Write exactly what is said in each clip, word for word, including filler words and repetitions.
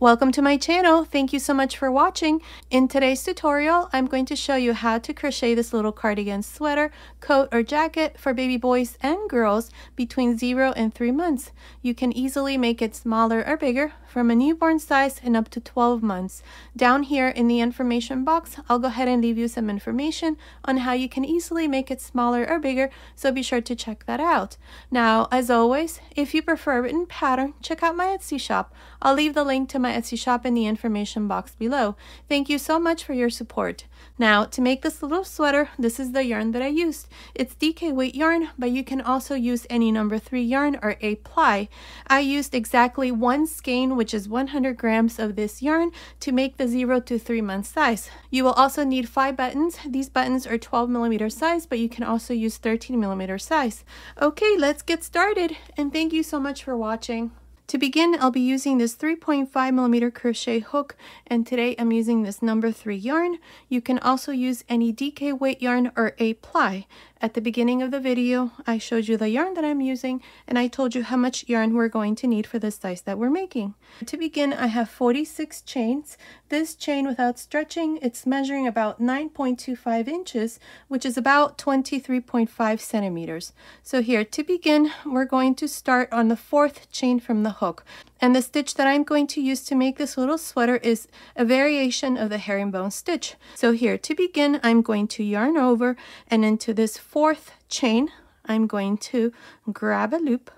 Welcome to my channel. Thank you so much for watching. In today's tutorial, I'm going to show you how to crochet this little cardigan sweater, coat, or jacket for baby boys and girls between zero and three months. You can easily make it smaller or bigger from a newborn size and up to twelve months. Down here in the information box, I'll go ahead and leave you some information on how you can easily make it smaller or bigger, so be sure to check that out. Now, as always, if you prefer a written pattern, check out my Etsy shop. I'll leave the link to my Etsy shop in the information box below. Thank you so much for your support. Now, to make this little sweater, this is the yarn that I used. It's D K weight yarn, but you can also use any number three yarn or eight ply. I used exactly one skein, which is one hundred grams of this yarn, to make the zero to three month size. You will also need five buttons. These buttons are twelve millimeter size, but you can also use thirteen millimeter size. Okay, let's get started, and thank you so much for watching. To begin, I'll be using this three point five millimeter crochet hook, and today I'm using this number three yarn. You can also use any D K weight yarn or eight ply. At the beginning of the video, I showed you the yarn that I'm using, and I told you how much yarn we're going to need for the size that we're making. To begin, I have forty-six chains. This chain, without stretching, it's measuring about nine point two five inches, which is about twenty-three point five centimeters. So here, to begin, we're going to start on the fourth chain from the hook. And the stitch that I'm going to use to make this little sweater is a variation of the herringbone stitch. So here, to begin, I'm going to yarn over, and into this fourth chain, I'm going to grab a loop.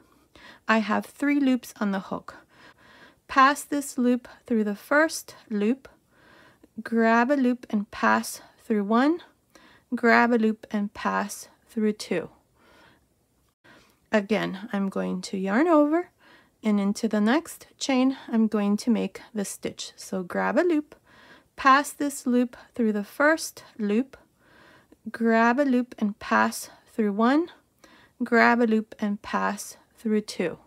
I have three loops on the hook. Pass this loop through the first loop, grab a loop and pass through one, grab a loop and pass through two. Again, I'm going to yarn over, and into the next chain, I'm going to make the stitch. So grab a loop, pass this loop through the first loop, grab a loop and pass through one, grab a loop and pass through two.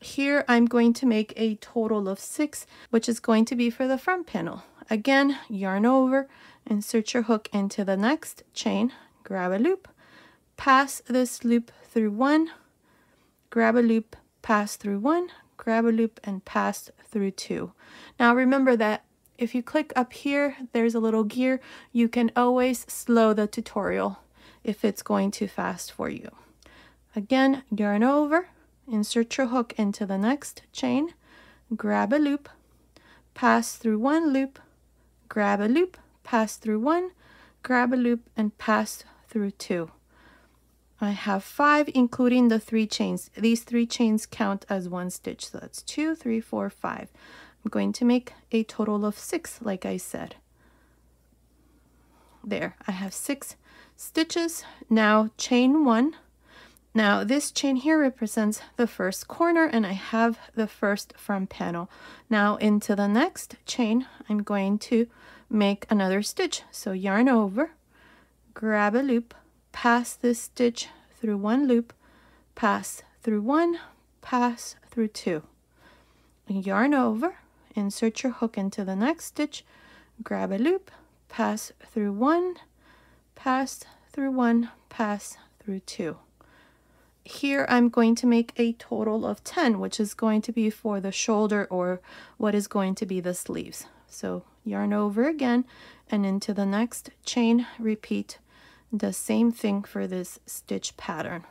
Here, I'm going to make a total of six, which is going to be for the front panel. Again, yarn over, insert your hook into the next chain, grab a loop, pass this loop through one, grab a loop, pass through one, grab a loop and pass through two. Now remember that if you click up here, there's a little gear. You can always slow the tutorial if it's going too fast for you. Again, yarn over, insert your hook into the next chain, grab a loop, pass through one loop, grab a loop, pass through one, grab a loop and pass through two. I have five, including the three chains. These three chains count as one stitch, so that's two, three, four, five. I'm going to make a total of six, like I said. There, I have six stitches. Now chain one. Now this chain here represents the first corner, and I have the first front panel. Now into the next chain, I'm going to make another stitch. So yarn over, grab a loop, pass this stitch through one loop, pass through one, pass through two. Yarn over, insert your hook into the next stitch, grab a loop, pass through one, pass through one, pass through two. Here I'm going to make a total of ten, which is going to be for the shoulder, or what is going to be the sleeves. So yarn over again, and into the next chain, repeat the same thing for this stitch pattern.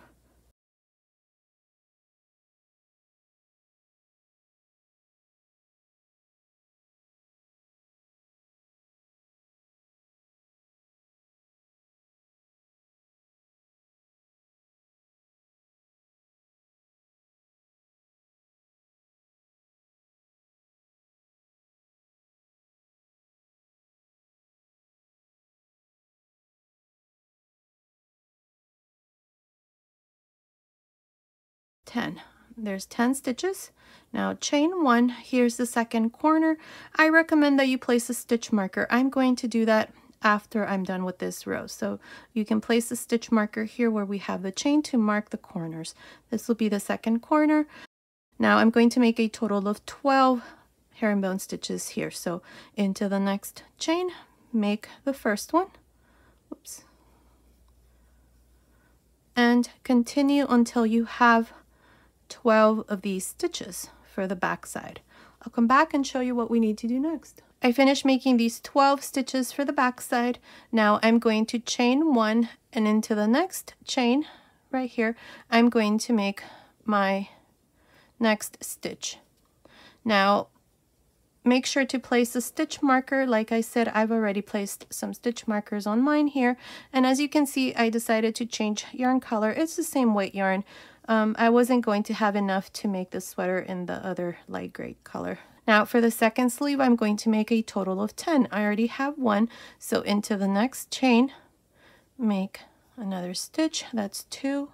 ten. There's ten stitches. Now chain one, here's the second corner. I recommend that you place a stitch marker. I'm going to do that after I'm done with this row. So you can place a stitch marker here where we have the chain to mark the corners. This will be the second corner. Now I'm going to make a total of twelve herringbone stitches here. So into the next chain, make the first one. Oops. And continue until you have twelve of these stitches for the back side. I'll come back and show you what we need to do next. I finished making these twelve stitches for the back side. Now I'm going to chain one, and into the next chain right here I'm going to make my next stitch. Now make sure to place a stitch marker. Like I said, I've already placed some stitch markers on mine here, and as you can see, I decided to change yarn color. It's the same white yarn. Um, I wasn't going to have enough to make the sweater in the other light gray color. Now for the second sleeve, I'm going to make a total of ten. I already have one, so into the next chain, make another stitch. That's two.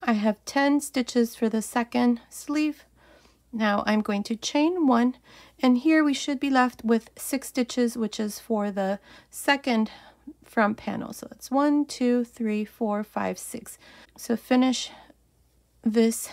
I have ten stitches for the second sleeve. Now I'm going to chain one, and here we should be left with six stitches, which is for the second front panel. So it's one, two, three, four, five, six. So finish this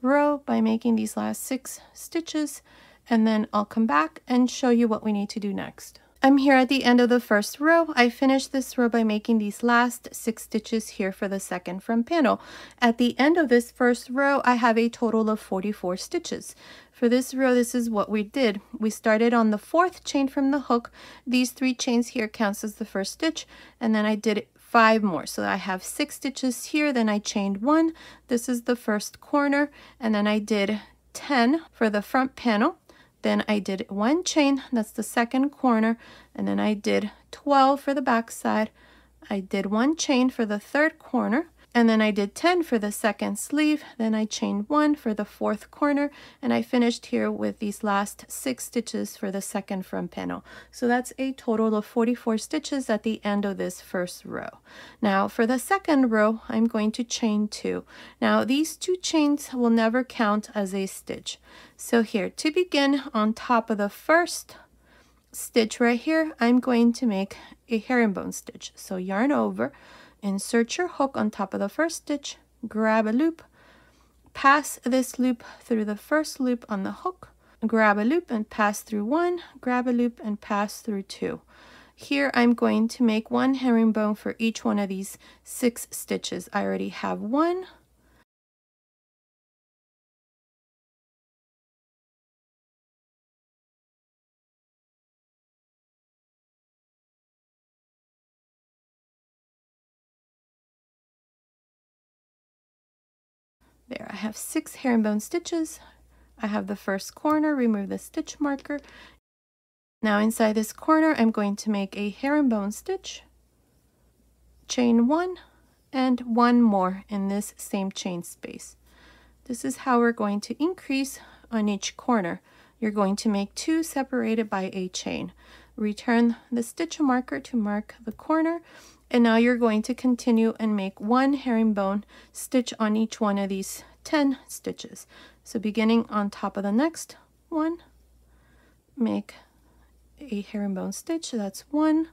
row by making these last six stitches, and then I'll come back and show you what we need to do next. I'm here at the end of the first row. I finished this row by making these last six stitches here for the second front panel. At the end of this first row, I have a total of forty-four stitches. For this row, this is what we did. We started on the fourth chain from the hook. These three chains here counts as the first stitch, and then I did five more. So I have six stitches here, then I chained one. This is the first corner, and then I did ten for the front panel. Then I did one chain, that's the second corner, and then I did twelve for the back side. I did one chain for the third corner, and then I did ten for the second sleeve. Then I chained one for the fourth corner, and I finished here with these last six stitches for the second front panel. So that's a total of forty-four stitches at the end of this first row. Now for the second row, I'm going to chain two. Now these two chains will never count as a stitch. So here, to begin on top of the first stitch right here, I'm going to make a herringbone stitch. So yarn over, insert your hook on top of the first stitch, grab a loop, pass this loop through the first loop on the hook, grab a loop and pass through one, grab a loop and pass through two. Here I'm going to make one herringbone for each one of these six stitches. I already have one. There, I have six herringbone stitches. I have the first corner, remove the stitch marker. Now inside this corner, I'm going to make a herringbone stitch, chain one, and one more in this same chain space. This is how we're going to increase on each corner. You're going to make two separated by a chain. Return the stitch marker to mark the corner. And now you're going to continue and make one herringbone stitch on each one of these ten stitches. So beginning on top of the next one, make a herringbone stitch. That's one.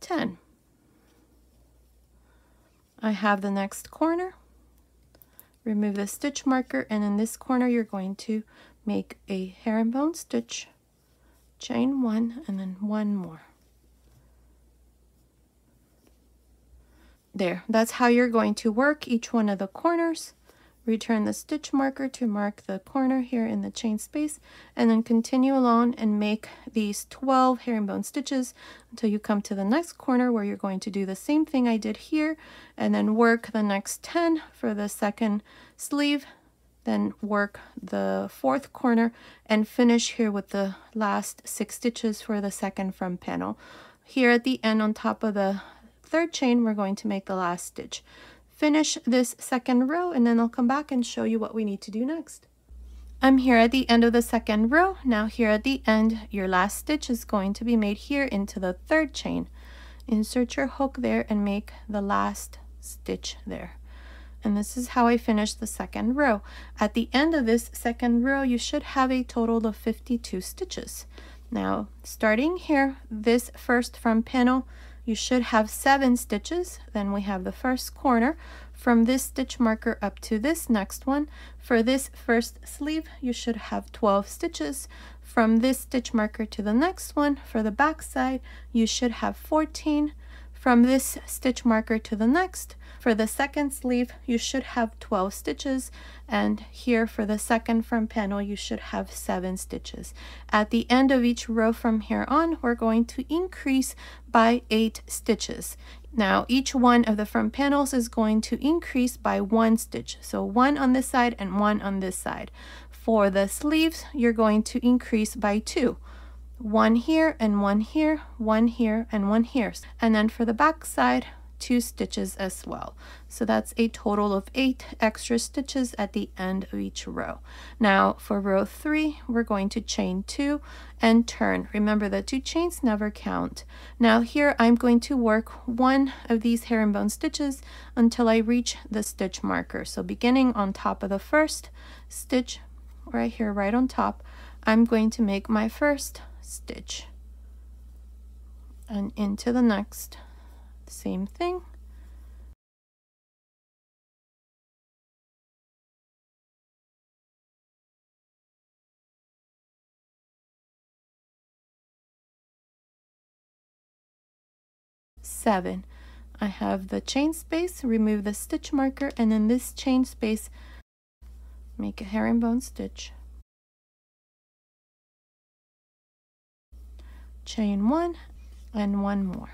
ten. I have the next corner, remove the stitch marker, and in this corner you're going to make a herringbone stitch, chain one, and then one more. There, that's how you're going to work each one of the corners. Return the stitch marker to mark the corner here in the chain space, and then continue along and make these twelve herringbone stitches until you come to the next corner, where you're going to do the same thing I did here, and then work the next ten for the second sleeve, then work the fourth corner, and finish here with the last six stitches for the second front panel. Here at the end on top of the third chain, we're going to make the last stitch. Finish this second row, and then I'll come back and show you what we need to do next. I'm here at the end of the second row. Now here at the end, your last stitch is going to be made here into the third chain. Insert your hook there and make the last stitch there. And this is how I finished the second row. At the end of this second row, you should have a total of fifty-two stitches. Now, starting here, this first from panel, you should have seven stitches. Then we have the first corner from this stitch marker up to this next one. For this first sleeve, you should have twelve stitches. From this stitch marker to the next one, for the back side, you should have fourteen. From this stitch marker to the next, for the second sleeve, you should have twelve stitches. And here for the second from panel, you should have seven stitches. At the end of each row from here on, we're going to increase by eight stitches. Now, each one of the front panels is going to increase by one stitch. So one on this side and one on this side. For the sleeves, you're going to increase by two. One here and one here, one here and one here. And then for the back side, two stitches as well. So that's a total of eight extra stitches at the end of each row. Now for row three, we're going to chain two and turn. Remember that two chains never count. Now here I'm going to work one of these herringbone stitches until I reach the stitch marker. So beginning on top of the first stitch right here, right on top, I'm going to make my first stitch and into the next. Same thing. Seven. I have the chain space, remove the stitch marker, and in this chain space make a herringbone stitch. Chain one and one more.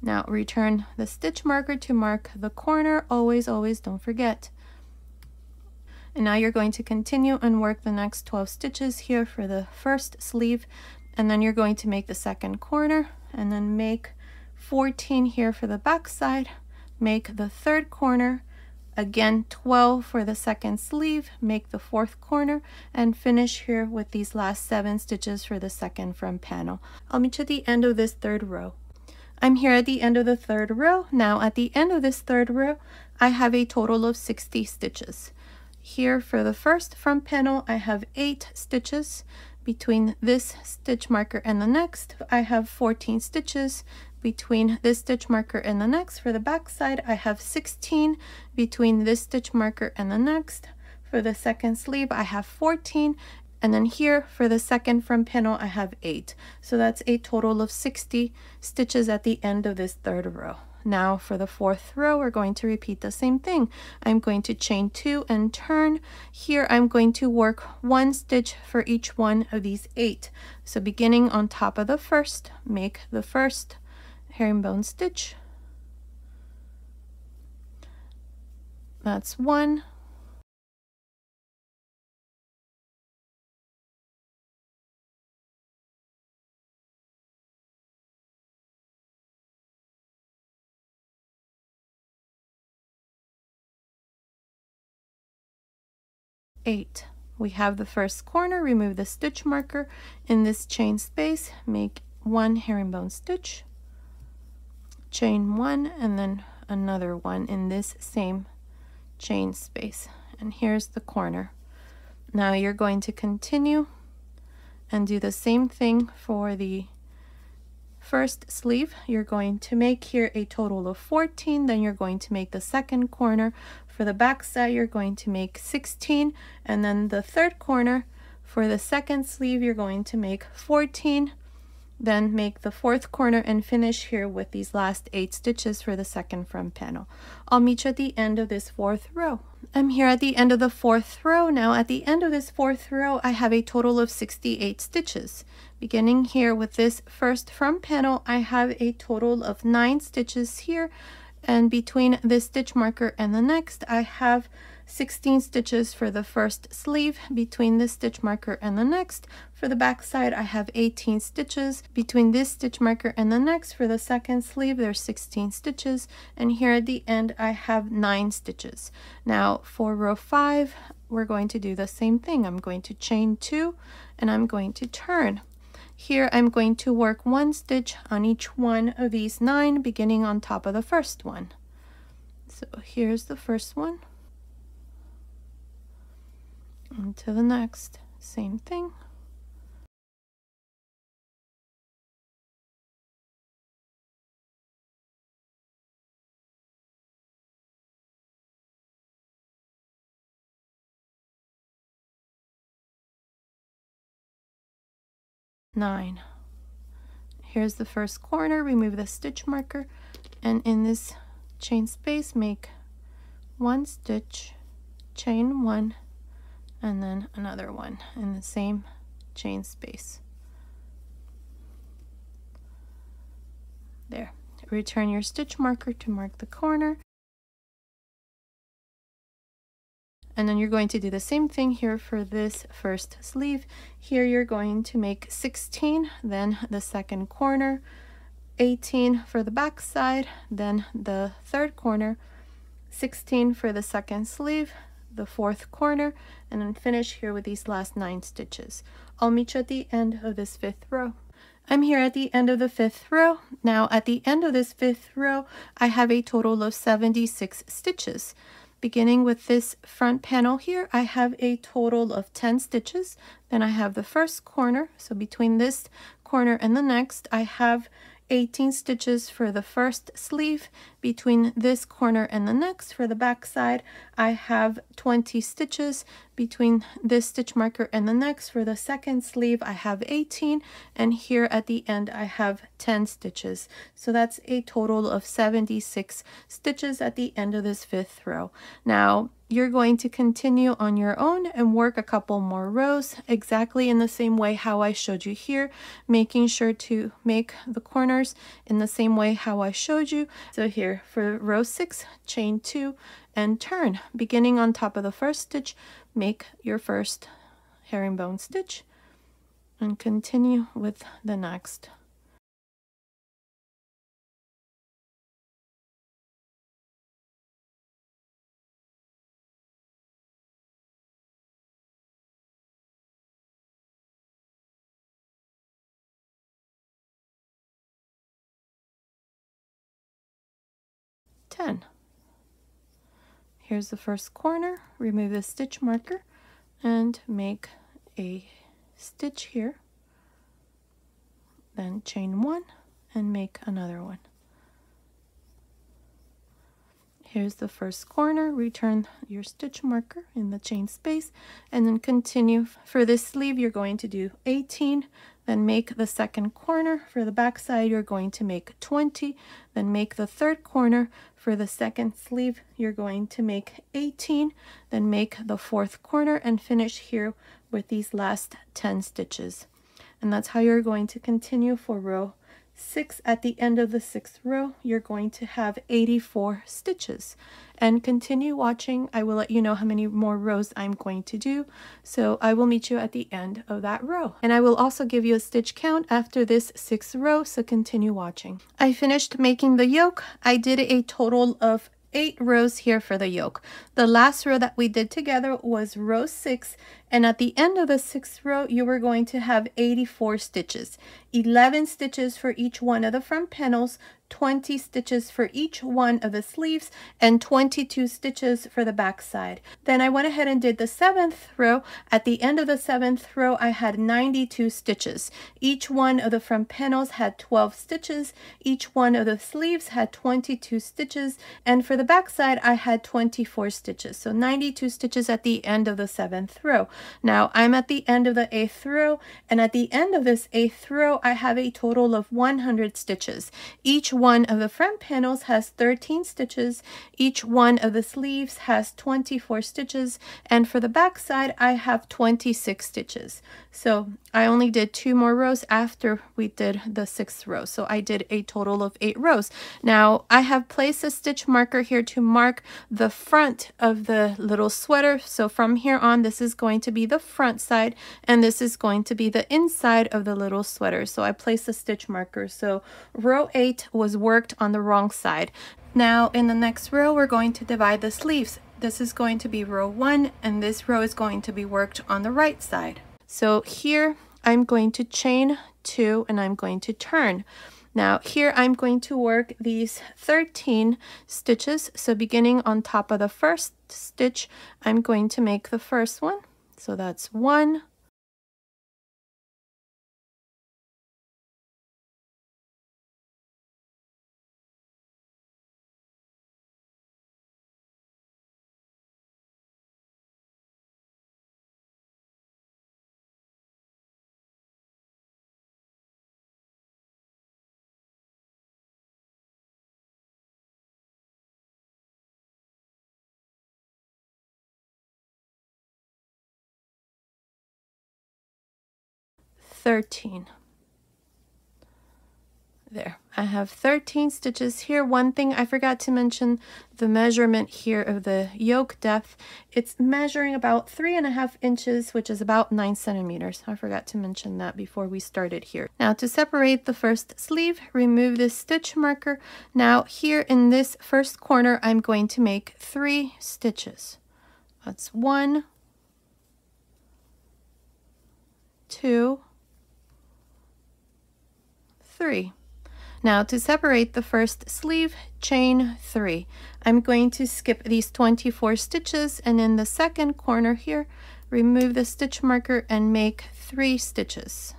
Now return the stitch marker to mark the corner. Always, always don't forget. And now you're going to continue and work the next twelve stitches here for the first sleeve. And then you're going to make the second corner and then make fourteen here for the back side. Make the third corner. Again, twelve for the second sleeve, make the fourth corner, and finish here with these last seven stitches for the second front panel. I'll meet you at the end of this third row. I'm here at the end of the third row. Now at the end of this third row, I have a total of sixty stitches. Here for the first front panel, I have eight stitches. Between this stitch marker and the next, I have fourteen stitches. Between this stitch marker and the next, for the back side, I have sixteen. Between this stitch marker and the next, for the second sleeve, I have fourteen. And then here for the second front panel, I have eight. So that's a total of sixty stitches at the end of this third row. Now for the fourth row, we're going to repeat the same thing. I'm going to chain two and turn. Here I'm going to work one stitch for each one of these eight. So beginning on top of the first, make the first herringbone stitch. That's one. Eight. We have the first corner, remove the stitch marker. In this chain space, make one herringbone stitch, chain one, and then another one in this same chain space. And here's the corner. Now you're going to continue and do the same thing for the first sleeve. You're going to make here a total of fourteen, then you're going to make the second corner. For the back side, you're going to make sixteen, and then the third corner. For the second sleeve, you're going to make fourteen, then make the fourth corner and finish here with these last eight stitches for the second front panel. I'll meet you at the end of this fourth row. I'm here at the end of the fourth row. Now at the end of this fourth row, I have a total of sixty-eight stitches. Beginning here with this first front panel, I have a total of nine stitches here, and between this stitch marker and the next I have sixteen stitches for the first sleeve. Between this stitch marker and the next for the back side I have eighteen stitches. Between this stitch marker and the next for the second sleeve there's sixteen stitches, and here at the end I have nine stitches. Now for row five we're going to do the same thing. I'm going to chain two and I'm going to turn. Here I'm going to work one stitch on each one of these nine, beginning on top of the first one. So here's the first one, and to the next, same thing. Nine. Here's the first corner, remove the stitch marker, and in this chain space make one stitch, chain one, and then another one in the same chain space. There. Return your stitch marker to mark the corner. And then you're going to do the same thing here for this first sleeve. Here you're going to make sixteen, then the second corner, eighteen for the back side, then the third corner, sixteen for the second sleeve, the fourth corner, and then finish here with these last nine stitches. I'll meet you at the end of this fifth row. I'm here at the end of the fifth row. Now at the end of this fifth row, I have a total of seventy-six stitches. Beginning with this front panel here, I have a total of ten stitches. Then I have the first corner, so between this corner and the next, I have eighteen stitches for the first sleeve. Between this corner and the next, for the back side, I have twenty stitches. Between this stitch marker and the next, for the second sleeve, I have eighteen, and here at the end, I have ten stitches. So that's a total of seventy-six stitches at the end of this fifth row. Now, you're going to continue on your own and work a couple more rows exactly in the same way how I showed you here, making sure to make the corners in the same way how I showed you. So here for row six, chain two and turn. Beginning on top of the first stitch, make your first herringbone stitch and continue with the next. ten. Here's the first corner, remove the stitch marker and make a stitch here, then chain one and make another one. Here's the first corner, return your stitch marker in the chain space and then continue. For this sleeve you're going to do eighteen, then make the second corner. For the back side you're going to make twenty, then make the third corner. For the second sleeve you're going to make eighteen, then make the fourth corner and finish here with these last ten stitches. And that's how you're going to continue for row six. At the end of the sixth row you're going to have eighty-four stitches, and continue watching. I will let you know how many more rows I'm going to do, so I will meet you at the end of that row, and I will also give you a stitch count after this sixth row, so continue watching. I finished making the yoke. I did a total of eight rows here for the yoke. The last row that we did together was row six, and at the end of the sixth row you were going to have eighty-four stitches, eleven stitches for each one of the front panels, twenty stitches for each one of the sleeves, and twenty-two stitches for the back side. Then I went ahead and did the seventh row. At the end of the seventh row I had ninety-two stitches. Each one of the front panels had twelve stitches, each one of the sleeves had twenty-two stitches, and for the back side I had twenty-four stitches. So ninety-two stitches at the end of the seventh row. Now I'm at the end of the eighth row, and at the end of this eighth row I have a total of one hundred stitches. Each one of the front panels has thirteen stitches, each one of the sleeves has twenty-four stitches, and for the back side I have twenty-six stitches. So I only did two more rows after we did the sixth row, so I did a total of eight rows. Now I have placed a stitch marker here to mark the front of the little sweater, so from here on this is going to be the front side and this is going to be the inside of the little sweater. So I placed a stitch marker, so row eight was worked on the wrong side. Now in the next row we're going to divide the sleeves. This is going to be row one and this row is going to be worked on the right side. So here I'm going to chain two and I'm going to turn. Now here I'm going to work these thirteen stitches. So beginning on top of the first stitch, I'm going to make the first one. So that's one, thirteen. There, I have thirteen stitches here. One thing I forgot to mention, the measurement here of the yoke depth, it's measuring about three and a half inches, which is about nine centimeters. I forgot to mention that before we started here. Now to separate the first sleeve, remove this stitch marker. Now here in this first corner, I'm going to make three stitches. That's one, two, three. Now to separate the first sleeve, chain three. I'm going to skip these twenty-four stitches, and in the second corner here, remove the stitch marker and make three stitches.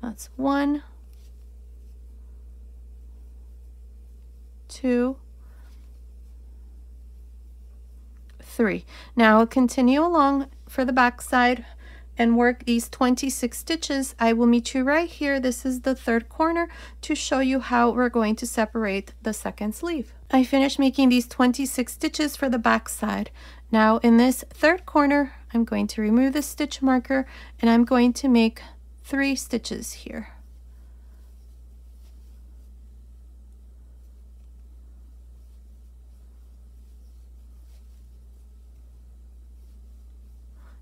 That's one, two, three. Now continue along for the back side and work these twenty-six stitches. I will meet you right here. This is the third corner to show you how we're going to separate the second sleeve. I finished making these twenty-six stitches for the back side. Now in this third corner, I'm going to remove the stitch marker and I'm going to make three stitches here.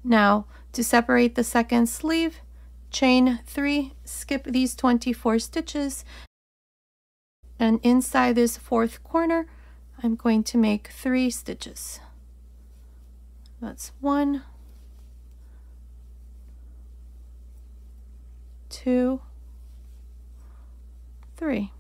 Now to separate the second sleeve, chain three, skip these twenty-four stitches, and inside this fourth corner, I'm going to make three stitches. That's one, two, three.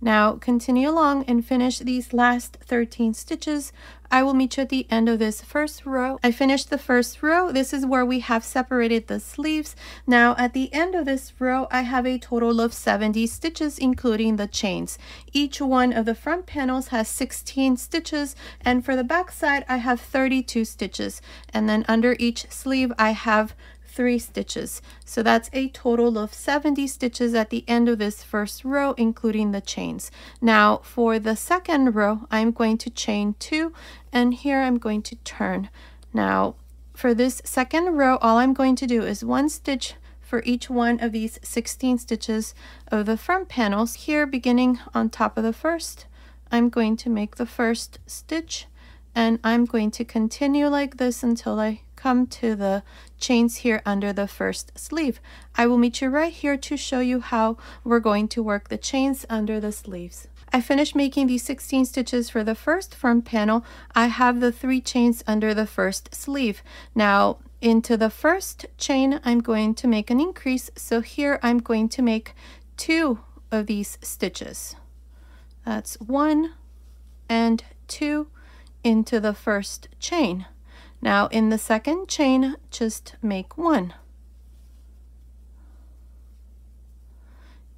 Now continue along and finish these last thirteen stitches. I will meet you at the end of this first row. I finished the first row. This is where we have separated the sleeves. Now at the end of this row, I have a total of seventy stitches, including the chains. Each one of the front panels has sixteen stitches, and for the back side, I have thirty-two stitches. And then under each sleeve, I have three stitches. So that's a total of seventy stitches at the end of this first row, including the chains. Now for the second row, I'm going to chain two, and here I'm going to turn. Now for this second row, all I'm going to do is one stitch for each one of these sixteen stitches of the front panels. Here, beginning on top of the first, I'm going to make the first stitch, and I'm going to continue like this until I come to the chains here under the first sleeve. I will meet you right here to show you how we're going to work the chains under the sleeves. I finished making these sixteen stitches for the first front panel. I have the three chains under the first sleeve. Now into the first chain, I'm going to make an increase. So here I'm going to make two of these stitches. That's one and two into the first chain. Now in the second chain, just make one.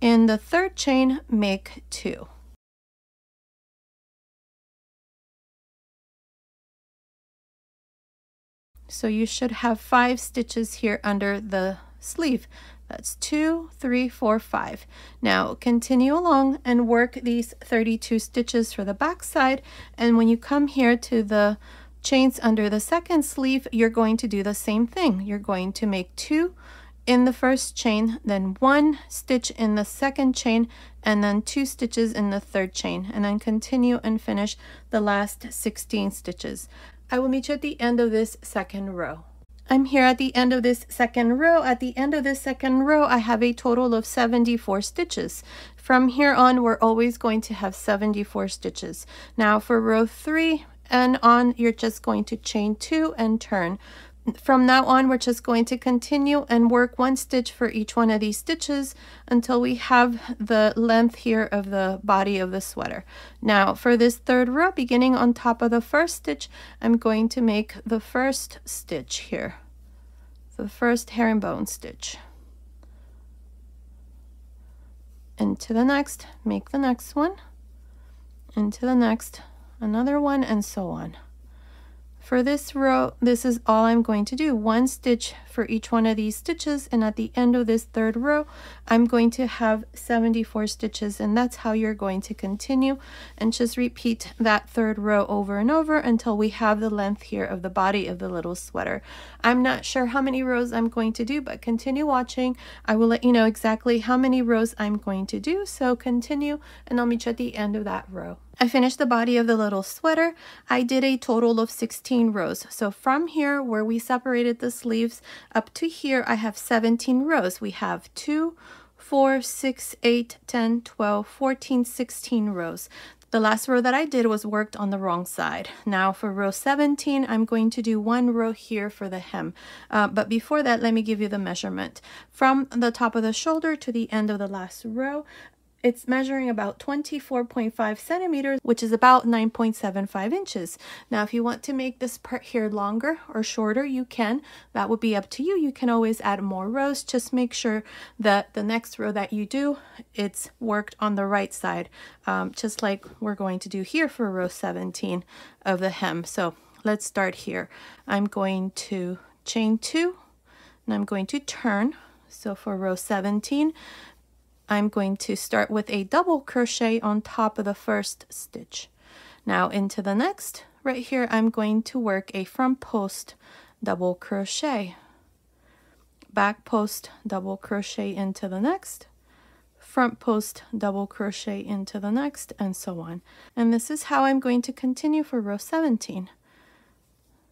In the third chain, make two. So you should have five stitches here under the sleeve. That's two, three, four, five. Now continue along and work these thirty-two stitches for the back side. And when you come here to the chains under the second sleeve, you're going to do the same thing. You're going to make two in the first chain, then one stitch in the second chain, and then two stitches in the third chain, and then continue and finish the last sixteen stitches. I will meet you at the end of this second row. I'm here at the end of this second row. At the end of this second row, I have a total of seventy-four stitches. From here on, we're always going to have seventy-four stitches. Now for row three and on, you're just going to chain two and turn. From now on, we're just going to continue and work one stitch for each one of these stitches until we have the length here of the body of the sweater. Now for this third row, beginning on top of the first stitch, I'm going to make the first stitch here, the first herringbone stitch, into the next, make the next one, into the next, another one, and so on. For this row, this is all I'm going to do, one stitch for each one of these stitches, and at the end of this third row, I'm going to have seventy-four stitches, and that's how you're going to continue and just repeat that third row over and over until we have the length here of the body of the little sweater. I'm not sure how many rows I'm going to do, but continue watching. I will let you know exactly how many rows I'm going to do, so continue, and I'll meet you at the end of that row. I finished the body of the little sweater. I did a total of sixteen rows. So from here where we separated the sleeves up to here, I have seventeen rows. We have two, four, six, eight, ten, twelve, fourteen, sixteen rows. The last row that I did was worked on the wrong side. Now for row seventeen, I'm going to do one row here for the hem. Uh, but before that, let me give you the measurement. From the top of the shoulder to the end of the last row, it's measuring about twenty-four point five centimeters, which is about nine point seven five inches. Now, if you want to make this part here longer or shorter, you can. That would be up to you. You can always add more rows. Just make sure that the next row that you do, it's worked on the right side, um, just like we're going to do here for row seventeen of the hem. So let's start here. I'm going to chain two, and I'm going to turn. So for row seventeen, I'm going to start with a double crochet on top of the first stitch. Now into the next, right here, I'm going to work a front post double crochet, back post double crochet into the next, front post double crochet into the next, and so on. And this is how I'm going to continue for row seventeen.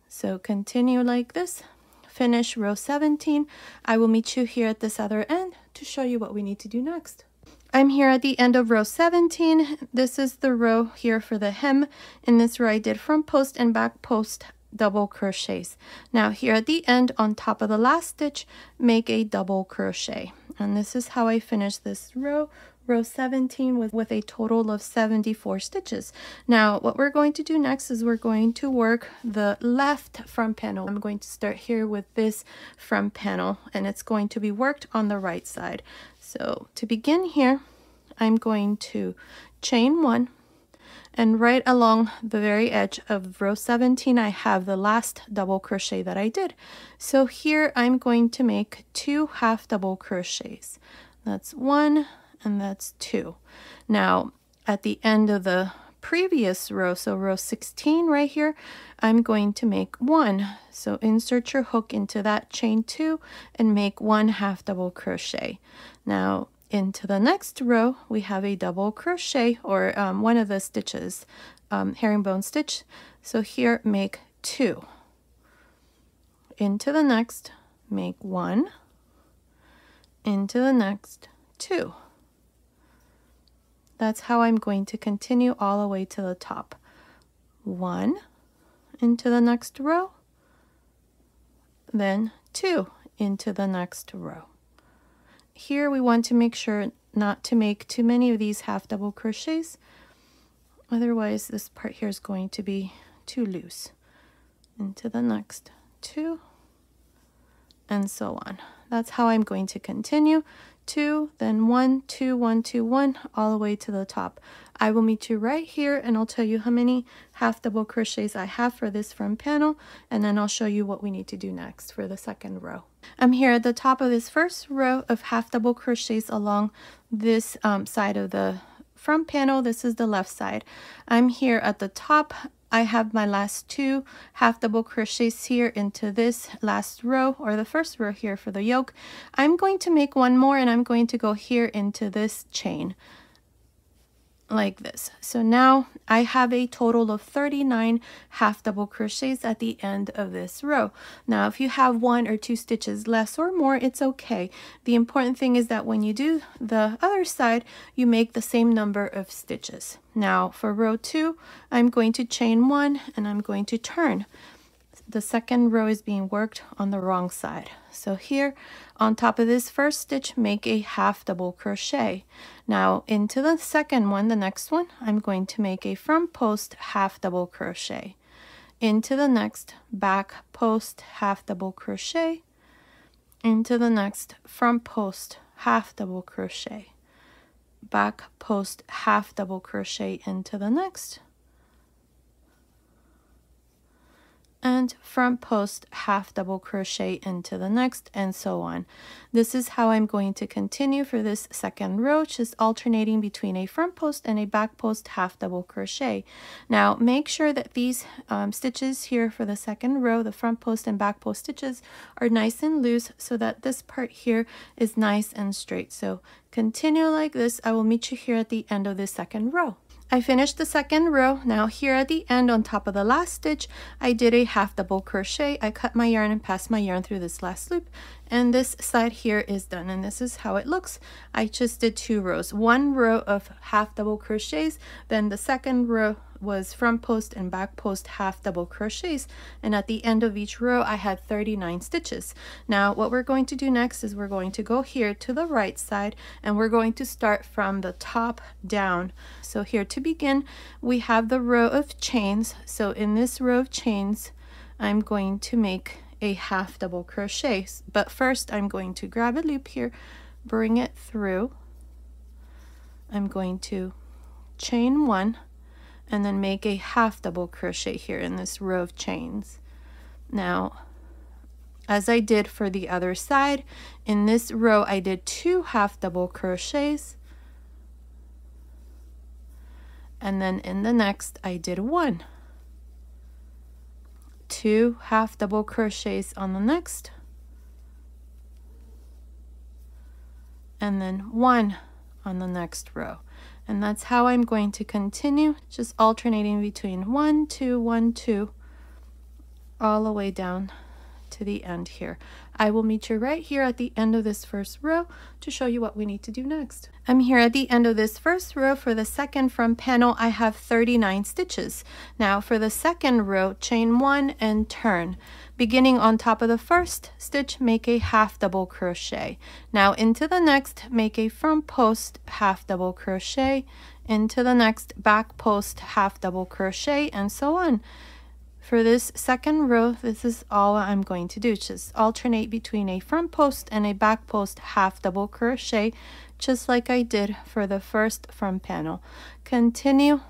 So continue like this. Finish row seventeen. I will meet you here at this other end to show you what we need to do next. I'm here at the end of row seventeen. This is the row here for the hem. In this row, I did front post and back post double crochets. Now here at the end, on top of the last stitch, make a double crochet. And this is how I finish this row. Row seventeen with, with a total of seventy-four stitches. Now what we're going to do next is we're going to work the left front panel. I'm going to start here with this front panel, and it's going to be worked on the right side. So to begin here, I'm going to chain one, and right along the very edge of row seventeen, I have the last double crochet that I did. So here I'm going to make two half double crochets. That's one, and that's two. Now at the end of the previous row, so row sixteen right here, I'm going to make one. So insert your hook into that chain two and make one half double crochet. Now into the next row, we have a double crochet, or um, one of the stitches, um, herringbone stitch. So here make two. Into the next, make one. Into the next, two. That's how I'm going to continue all the way to the top. One into the next row, then two into the next row. Here we want to make sure not to make too many of these half double crochets, otherwise this part here is going to be too loose. Into the next two, and so on. That's how I'm going to continue two, then one, two, one, two, one, all the way to the top. I will meet you right here and I'll tell you how many half double crochets I have for this front panel, and then I'll show you what we need to do next for the second row. I'm here at the top of this first row of half double crochets along this um, side of the front panel. This is the left side. I'm here at the top. I have my last two half double crochets here into this last row, or the first row here for the yoke. I'm going to make one more and I'm going to go here into this chain like this. So now I have a total of thirty-nine half double crochets at the end of this row. Now if you have one or two stitches less or more, it's okay. The important thing is that when you do the other side, you make the same number of stitches. Now for row two, I'm going to chain one and I'm going to turn. The second row is being worked on the wrong side. So here on top of this first stitch, make a half double crochet. Now into the second one, the next one, I'm going to make a front post half double crochet. Into the next back post half double crochet. Into the next front post half double crochet. Back post half double crochet into the next. And front post half double crochet into the next, and so on. This is how I'm going to continue for this second row, just alternating between a front post and a back post half double crochet. Now make sure that these um, stitches here for the second row, the front post and back post stitches, are nice and loose so that this part here is nice and straight. So continue like this. I will meet you here at the end of this second row. I finished the second row. Now here at the end on top of the last stitch, I did a half double crochet. I cut my yarn and passed my yarn through this last loop, and this side here is done, and this is how it looks. I just did two rows, one row of half double crochets, then the second row was front post and back post half double crochets, and at the end of each row I had thirty-nine stitches. Now what we're going to do next is we're going to go here to the right side and we're going to start from the top down. So here to begin, we have the row of chains. So in this row of chains, I'm going to make a half double crochet, but first I'm going to grab a loop here, bring it through, I'm going to chain one, and then make a half double crochet here in this row of chains. Now, as I did for the other side, in this row I did two half double crochets, and then in the next I did one. Two half double crochets on the next, and then one on the next row. And that's how I'm going to continue, just alternating between one, two, one, two, all the way down to the end here. I will meet you right here at the end of this first row to show you what we need to do next. I'm here at the end of this first row. For the second front panel, I have thirty-nine stitches. Now for the second row, chain one and turn. Beginning on top of the first stitch, make a half double crochet. Now into the next, make a front post half double crochet, into the next back post half double crochet, and so on. For this second row, this is all I'm going to do. Just alternate between a front post and a back post half double crochet, just like I did for the first front panel. Continue.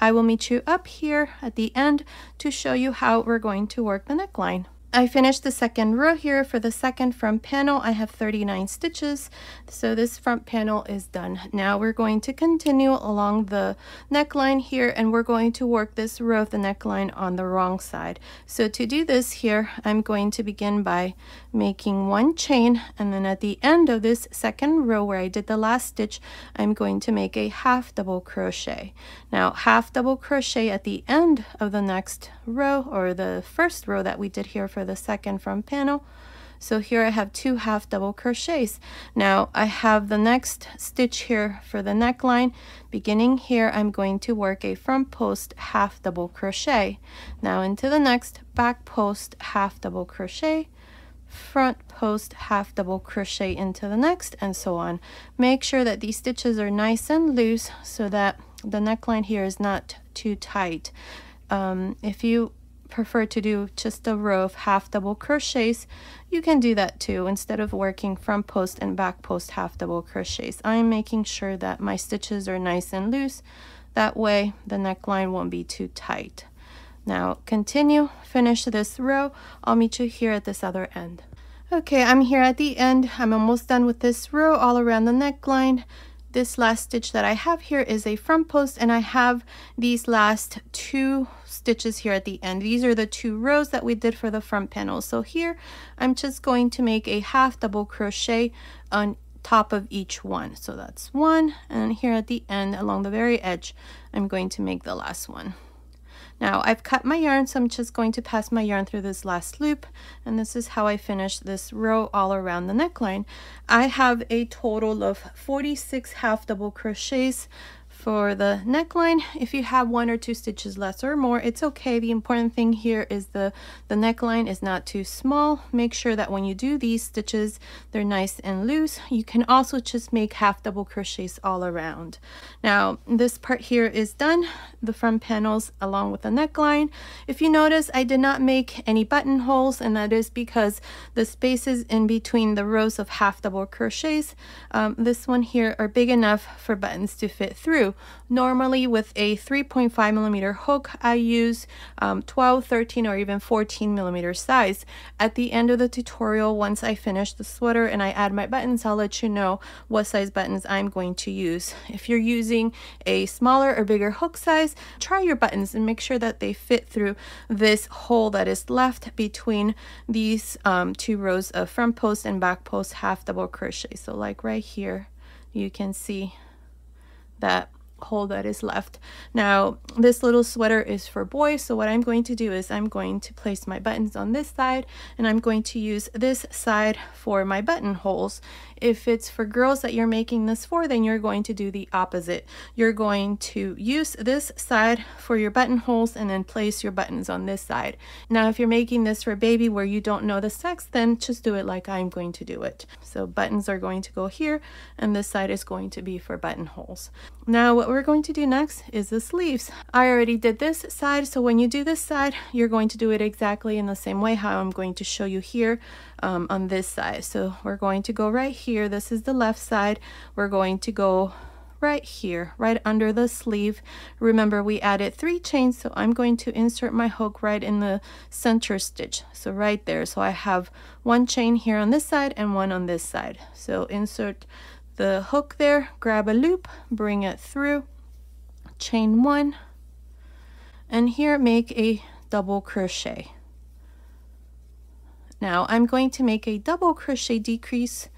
I will meet you up here at the end to show you how we're going to work the neckline. I finished the second row here. For the second front panel, I have thirty-nine stitches, so this front panel is done. Now we're going to continue along the neckline here, and we're going to work this row of the neckline on the wrong side. So to do this here, I'm going to begin by making one chain, and then at the end of this second row where I did the last stitch, I'm going to make a half double crochet. Now half double crochet at the end of the next row, or the first row that we did here for the second front panel. So here I have two half double crochets. Now I have the next stitch here for the neckline. Beginning here, I'm going to work a front post half double crochet. Now into the next back post half double crochet, front post half double crochet into the next, and so on. Make sure that these stitches are nice and loose so that the neckline here is not too tight. Um, if you prefer to do just a row of half double crochets, you can do that too instead of working front post and back post half double crochets. I am making sure that my stitches are nice and loose, that way the neckline won't be too tight. Now continue, finish this row. I'll meet you here at this other end. Okay, I'm here at the end. I'm almost done with this row all around the neckline. This last stitch that I have here is a front post, and I have these last two stitches here at the end. These are the two rows that we did for the front panel. So here I'm just going to make a half double crochet on top of each one. So that's one, and here at the end along the very edge I'm going to make the last one. Now I've cut my yarn, so I'm just going to pass my yarn through this last loop, and this is how I finish this row all around the neckline. I have a total of forty-six half double crochets for the neckline. If you have one or two stitches less or more, it's okay. The important thing here is the the neckline is not too small. Make sure that when you do these stitches, they're nice and loose. You can also just make half double crochets all around. Now this part here is done, the front panels along with the neckline. If you notice, I did not make any buttonholes, and that is because the spaces in between the rows of half double crochets, um, this one here, are big enough for buttons to fit through. Normally with a three point five millimeter hook, I use um, twelve, thirteen, or even fourteen millimeter size. At the end of the tutorial, once I finish the sweater and I add my buttons, I'll let you know what size buttons I'm going to use. If you're using a smaller or bigger hook size, try your buttons and make sure that they fit through this hole that is left between these um, two rows of front post and back post half double crochet. So like right here, you can see that hole that is left. Now this little sweater is for boys, so what I'm going to do is I'm going to place my buttons on this side, and I'm going to use this side for my buttonholes. If it's for girls that you're making this for, then you're going to do the opposite. You're going to use this side for your buttonholes and then place your buttons on this side. Now if you're making this for a baby where you don't know the sex, then just do it like I'm going to do it. So buttons are going to go here, and this side is going to be for buttonholes. Now what we're going to do next is the sleeves. I already did this side, so when you do this side, you're going to do it exactly in the same way how I'm going to show you here um, on this side. So we're going to go right here. This is the left side. We're going to go right here, right under the sleeve. Remember, we added three chains, so I'm going to insert my hook right in the center stitch, so right there. So I have one chain here on this side and one on this side. So insert the hook there, grab a loop, bring it through, chain one, and here make a double crochet. Now I'm going to make a double crochet decrease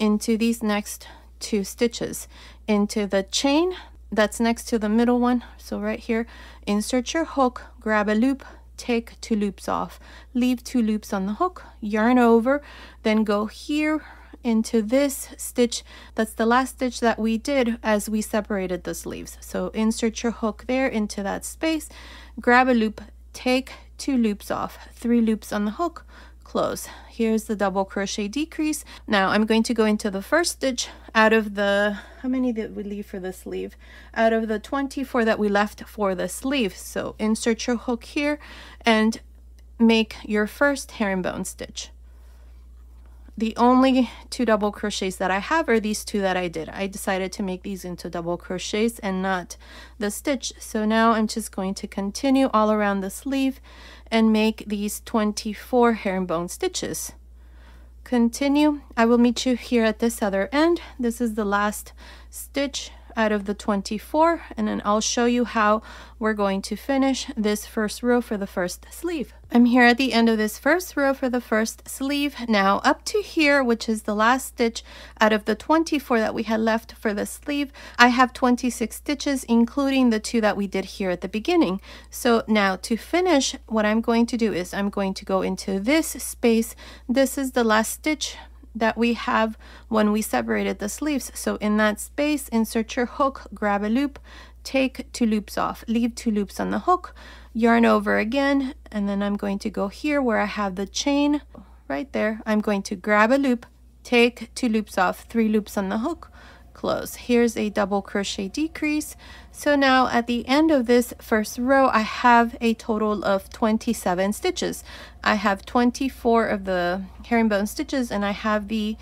into these next two stitches, into the chain that's next to the middle one. So right here, insert your hook, grab a loop, take two loops off, leave two loops on the hook, yarn over, then go here into this stitch. That's the last stitch that we did as we separated the sleeves. So insert your hook there into that space, grab a loop, take two loops off, three loops on the hook, close. Here's the double crochet decrease. Now I'm going to go into the first stitch out of the, how many did we leave for the sleeve? Out of the twenty-four that we left for the sleeve. So insert your hook here and make your first herringbone stitch. The only two double crochets that I have are these two that I did. I decided to make these into double crochets and not the stitch. So now I'm just going to continue all around the sleeve and make these twenty-four herringbone stitches. Continue. I will meet you here at this other end. This is the last stitch out of the twenty-four, and then I'll show you how we're going to finish this first row for the first sleeve. I'm here at the end of this first row for the first sleeve. Now up to here, which is the last stitch out of the twenty-four that we had left for the sleeve, I have twenty-six stitches, including the two that we did here at the beginning. So now to finish, what I'm going to do is I'm going to go into this space. This is the last stitch that we have when we separated the sleeves. So in that space, insert your hook, grab a loop, take two loops off, leave two loops on the hook, yarn over again, and then I'm going to go here where I have the chain right there. I'm going to grab a loop, take two loops off, three loops on the hook, close. Here's a double crochet decrease. So now at the end of this first row, I have a total of twenty-seven stitches. I have twenty-four of the herringbone stitches, and I have the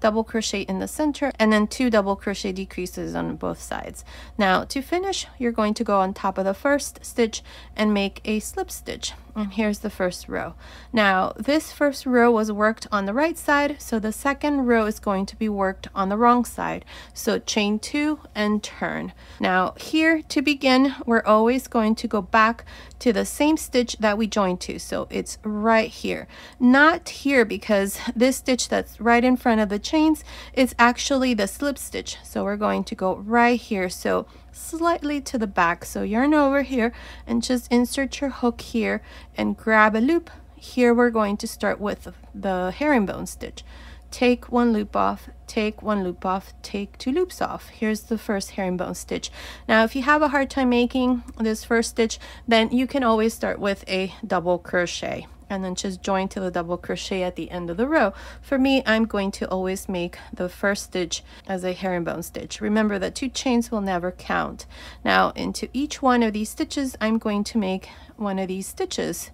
double crochet in the center, and then two double crochet decreases on both sides. Now to finish, you're going to go on top of the first stitch and make a slip stitch. And here's the first row. Now this first row was worked on the right side, so the second row is going to be worked on the wrong side. So chain two and turn. Now here to begin, we're always going to go back to the same stitch that we joined to. So it's right here, not here, because this stitch that's right in front of the chains is actually the slip stitch. So we're going to go right here, so slightly to the back. So yarn over here and just insert your hook here and grab a loop. Here we're going to start with the herringbone stitch. Take one loop off, take one loop off, take two loops off. Here's the first herringbone stitch. Now if you have a hard time making this first stitch, then you can always start with a double crochet and then just join to the double crochet at the end of the row. For me, I'm going to always make the first stitch as a herringbone stitch. Remember that two chains will never count. Now into each one of these stitches, I'm going to make one of these stitches,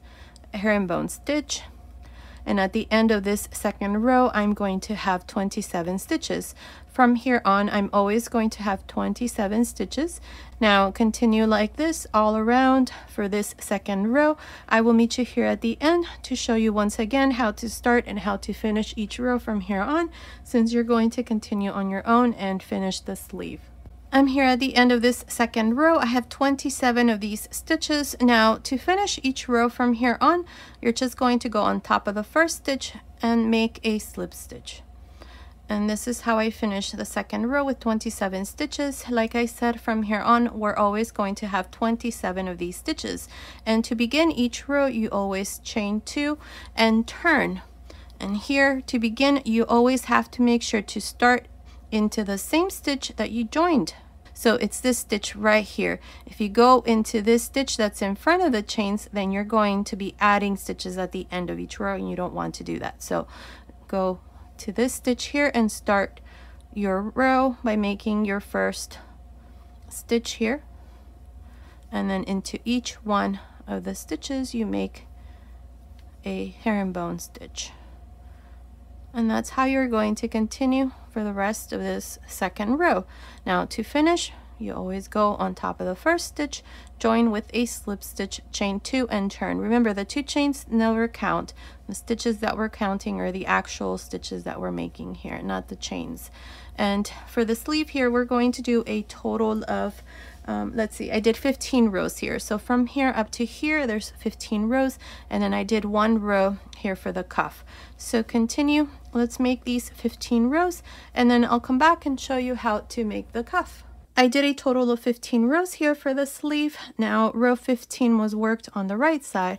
a herringbone stitch. And at the end of this second row, I'm going to have twenty-seven stitches. From here on, I'm always going to have twenty-seven stitches. Now continue like this all around for this second row. I will meet you here at the end to show you once again how to start and how to finish each row from here on, since you're going to continue on your own and finish the sleeve. I'm here at the end of this second row. I have twenty-seven of these stitches. Now to finish each row from here on, you're just going to go on top of the first stitch and make a slip stitch. And this is how I finish the second row with twenty-seven stitches. Like I said, from here on, we're always going to have twenty-seven of these stitches. And to begin each row, you always chain two and turn. And here to begin, you always have to make sure to start into the same stitch that you joined. So it's this stitch right here. If you go into this stitch that's in front of the chains, then you're going to be adding stitches at the end of each row, and you don't want to do that. So go to this stitch here and start your row by making your first stitch here, and then into each one of the stitches you make a herringbone stitch. And that's how you're going to continue for the rest of this second row. Now to finish, you always go on top of the first stitch, join with a slip stitch, chain two and turn. Remember, the two chains never count. The stitches that we're counting are the actual stitches that we're making here, not the chains. And for the sleeve here, we're going to do a total of Um, let's see, I did fifteen rows here. So from here up to here, there's fifteen rows, and then I did one row here for the cuff. So continue, let's make these fifteen rows, and then I'll come back and show you how to make the cuff. I did a total of fifteen rows here for the sleeve. Now row fifteen was worked on the right side.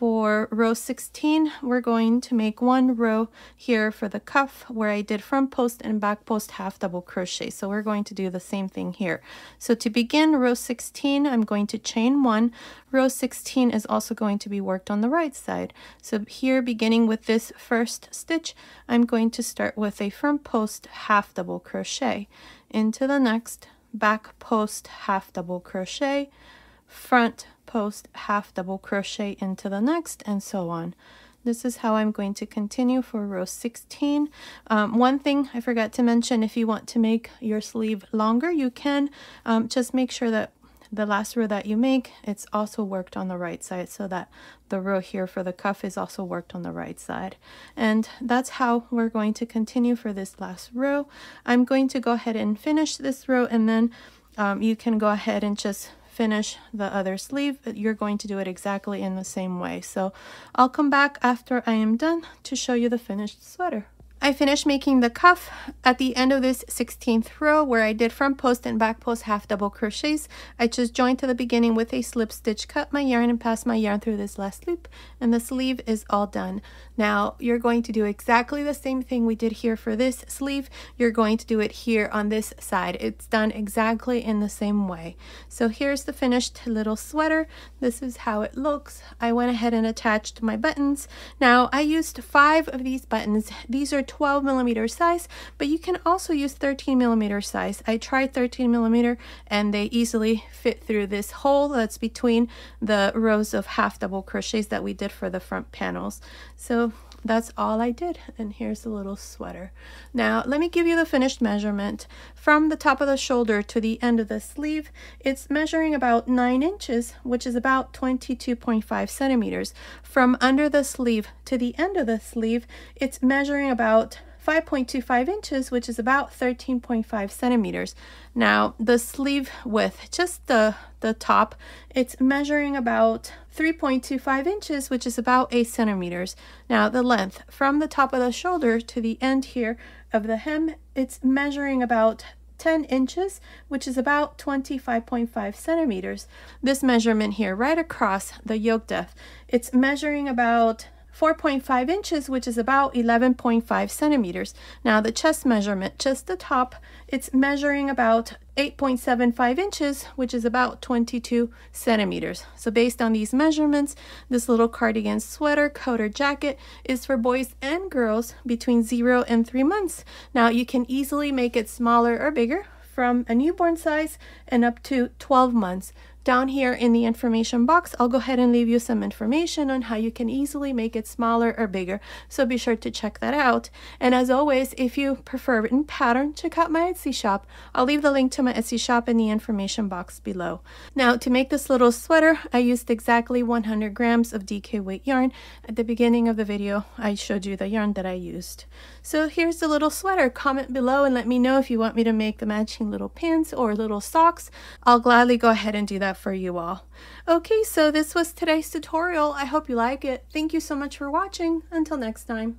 For row sixteen, we're going to make one row here for the cuff, where I did front post and back post half double crochet. So we're going to do the same thing here. So to begin row sixteen, I'm going to chain one. Row sixteen is also going to be worked on the right side. So here, beginning with this first stitch, I'm going to start with a front post half double crochet into the next, back post half double crochet, front post half double crochet into the next, and so on. This is how I'm going to continue for row sixteen. Um, one thing I forgot to mention, if you want to make your sleeve longer, you can. Um, just make sure that the last row that you make, it's also worked on the right side, so that the row here for the cuff is also worked on the right side. And that's how we're going to continue for this last row. I'm going to go ahead and finish this row, and then um, you can go ahead and just finish the other sleeve. You're going to do it exactly in the same way. So I'll come back after I am done to show you the finished sweater. I finished making the cuff at the end of this sixteenth row, where I did front post and back post half double crochets. I just joined to the beginning with a slip stitch, cut my yarn and pass my yarn through this last loop, and the sleeve is all done. Now you're going to do exactly the same thing we did here for this sleeve. You're going to do it here on this side. It's done exactly in the same way. So here's the finished little sweater. This is how it looks. I went ahead and attached my buttons. Now I used five of these buttons. These are twelve millimeter size, but you can also use thirteen millimeter size. I tried thirteen millimeter and they easily fit through this hole that's between the rows of half double crochets that we did for the front panels. So that's all I did, and here's the little sweater. Now let me give you the finished measurement. From the top of the shoulder to the end of the sleeve, it's measuring about nine inches, which is about twenty-two point five centimeters. From under the sleeve to the end of the sleeve, it's measuring about five point two five inches, which is about thirteen point five centimeters. Now the sleeve width, just the the top, it's measuring about three point two five inches, which is about eight centimeters. Now the length from the top of the shoulder to the end here of the hem, it's measuring about ten inches, which is about twenty-five point five centimeters. This measurement here right across the yoke depth, it's measuring about four point five inches, which is about eleven point five centimeters. Now the chest measurement, just the top, it's measuring about eight point seven five inches, which is about twenty-two centimeters. So based on these measurements, this little cardigan, sweater, coat, or jacket is for boys and girls between zero and three months. Now you can easily make it smaller or bigger from a newborn size and up to twelve months. Down here in the information box, I'll go ahead and leave you some information on how you can easily make it smaller or bigger, so be sure to check that out. And as always, if you prefer written pattern, check out my Etsy shop. I'll leave the link to my Etsy shop in the information box below. Now to make this little sweater, I used exactly one hundred grams of D K weight yarn. At the beginning of the video, I showed you the yarn that I used. So here's the little sweater. Comment below and let me know if you want me to make the matching little pins or little socks. I'll gladly go ahead and do that for you all. Okay, so this was today's tutorial. I hope you like it. Thank you so much for watching. Until next time.